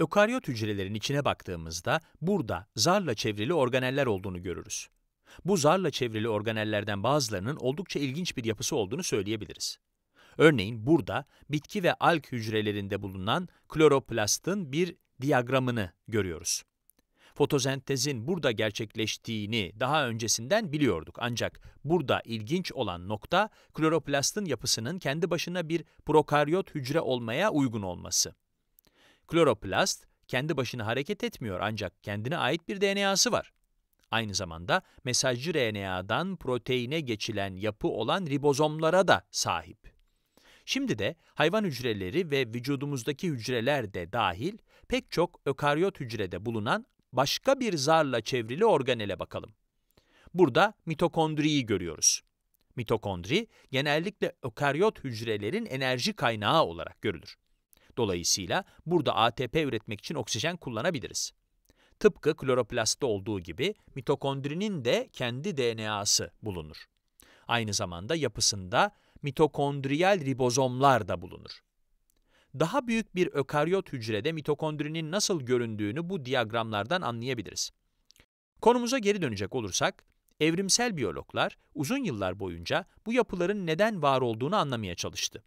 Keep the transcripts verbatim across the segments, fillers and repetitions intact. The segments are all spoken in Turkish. Ökaryot hücrelerin içine baktığımızda burada zarla çevrili organeller olduğunu görürüz. Bu zarla çevrili organellerden bazılarının oldukça ilginç bir yapısı olduğunu söyleyebiliriz. Örneğin burada bitki ve alg hücrelerinde bulunan kloroplastın bir diyagramını görüyoruz. Fotosentezin burada gerçekleştiğini daha öncesinden biliyorduk ancak burada ilginç olan nokta kloroplastın yapısının kendi başına bir prokaryot hücre olmaya uygun olması. Kloroplast kendi başına hareket etmiyor ancak kendine ait bir D N A'sı var. Aynı zamanda mesajcı R N A'dan proteine geçilen yapı olan ribozomlara da sahip. Şimdi de hayvan hücreleri ve vücudumuzdaki hücreler de dahil pek çok ökaryot hücrede bulunan başka bir zarla çevrili organele bakalım. Burada mitokondriyi görüyoruz. Mitokondri genellikle ökaryot hücrelerin enerji kaynağı olarak görülür. Dolayısıyla burada A T P üretmek için oksijen kullanabiliriz. Tıpkı kloroplastta olduğu gibi mitokondrinin de kendi D N A'sı bulunur. Aynı zamanda yapısında mitokondriyal ribozomlar da bulunur. Daha büyük bir ökaryot hücrede mitokondrinin nasıl göründüğünü bu diyagramlardan anlayabiliriz. Konumuza geri dönecek olursak, evrimsel biyologlar uzun yıllar boyunca bu yapıların neden var olduğunu anlamaya çalıştı.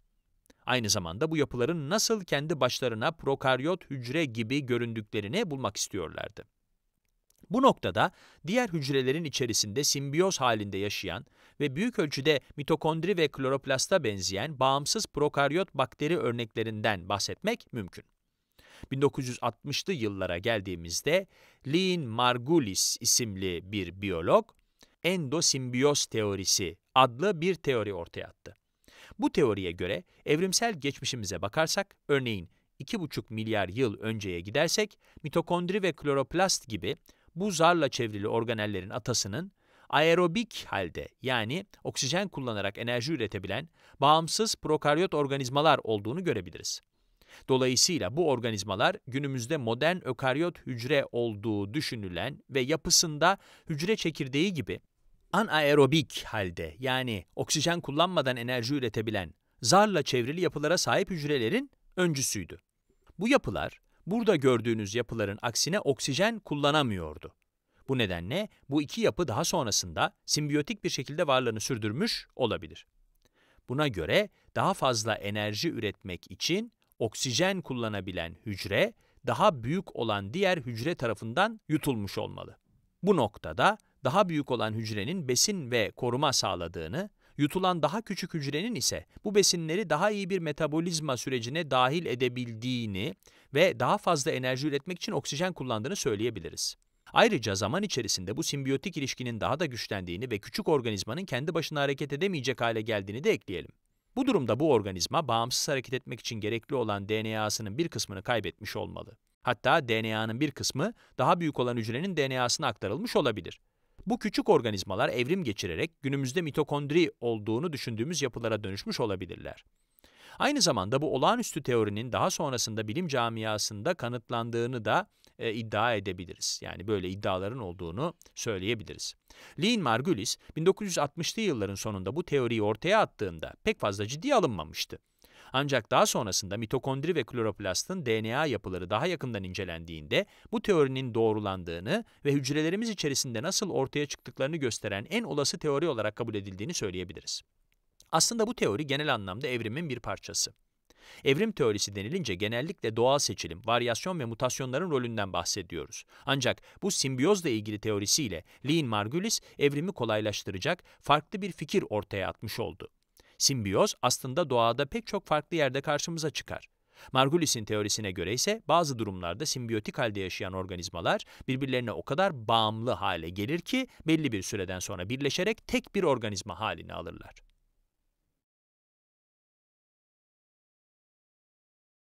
Aynı zamanda bu yapıların nasıl kendi başlarına prokaryot hücre gibi göründüklerini bulmak istiyorlardı. Bu noktada diğer hücrelerin içerisinde simbiyoz halinde yaşayan ve büyük ölçüde mitokondri ve kloroplasta benzeyen bağımsız prokaryot bakteri örneklerinden bahsetmek mümkün. bin dokuz yüz altmışlı yıllara geldiğimizde Lynn Margulis isimli bir biyolog, endosymbiyos teorisi adlı bir teori ortaya attı. Bu teoriye göre evrimsel geçmişimize bakarsak, örneğin iki buçuk milyar yıl önceye gidersek, mitokondri ve kloroplast gibi bu zarla çevrili organellerin atasının aerobik halde yani oksijen kullanarak enerji üretebilen bağımsız prokaryot organizmalar olduğunu görebiliriz. Dolayısıyla bu organizmalar günümüzde modern ökaryot hücre olduğu düşünülen ve yapısında hücre çekirdeği gibi anaerobik halde yani oksijen kullanmadan enerji üretebilen zarla çevrili yapılara sahip hücrelerin öncüsüydü. Bu yapılar, burada gördüğünüz yapıların aksine oksijen kullanamıyordu. Bu nedenle bu iki yapı daha sonrasında simbiyotik bir şekilde varlığını sürdürmüş olabilir. Buna göre daha fazla enerji üretmek için oksijen kullanabilen hücre, daha büyük olan diğer hücre tarafından yutulmuş olmalı. Bu noktada daha büyük olan hücrenin besin ve koruma sağladığını, yutulan daha küçük hücrenin ise bu besinleri daha iyi bir metabolizma sürecine dahil edebildiğini ve daha fazla enerji üretmek için oksijen kullandığını söyleyebiliriz. Ayrıca zaman içerisinde bu simbiyotik ilişkinin daha da güçlendiğini ve küçük organizmanın kendi başına hareket edemeyecek hale geldiğini de ekleyelim. Bu durumda bu organizma bağımsız hareket etmek için gerekli olan D N A'sının bir kısmını kaybetmiş olmalı. Hatta D N A'nın bir kısmı daha büyük olan hücrenin D N A'sına aktarılmış olabilir. Bu küçük organizmalar evrim geçirerek günümüzde mitokondri olduğunu düşündüğümüz yapılara dönüşmüş olabilirler. Aynı zamanda bu olağanüstü teorinin daha sonrasında bilim camiasında kanıtlandığını da e, iddia edebiliriz. Yani böyle iddiaların olduğunu söyleyebiliriz. Lynn Margulis, bin dokuz yüz altmışlı yılların sonunda bu teoriyi ortaya attığında pek fazla ciddiye alınmamıştı. Ancak daha sonrasında mitokondri ve kloroplastın D N A yapıları daha yakından incelendiğinde bu teorinin doğrulandığını ve hücrelerimiz içerisinde nasıl ortaya çıktıklarını gösteren en olası teori olarak kabul edildiğini söyleyebiliriz. Aslında bu teori genel anlamda evrimin bir parçası. Evrim teorisi denilince genellikle doğal seçilim, varyasyon ve mutasyonların rolünden bahsediyoruz. Ancak bu simbiyozla ilgili teorisiyle Lynn Margulis evrimi kolaylaştıracak farklı bir fikir ortaya atmış oldu. Simbiyoz aslında doğada pek çok farklı yerde karşımıza çıkar. Margulis'in teorisine göre ise bazı durumlarda simbiyotik halde yaşayan organizmalar birbirlerine o kadar bağımlı hale gelir ki belli bir süreden sonra birleşerek tek bir organizma halini alırlar.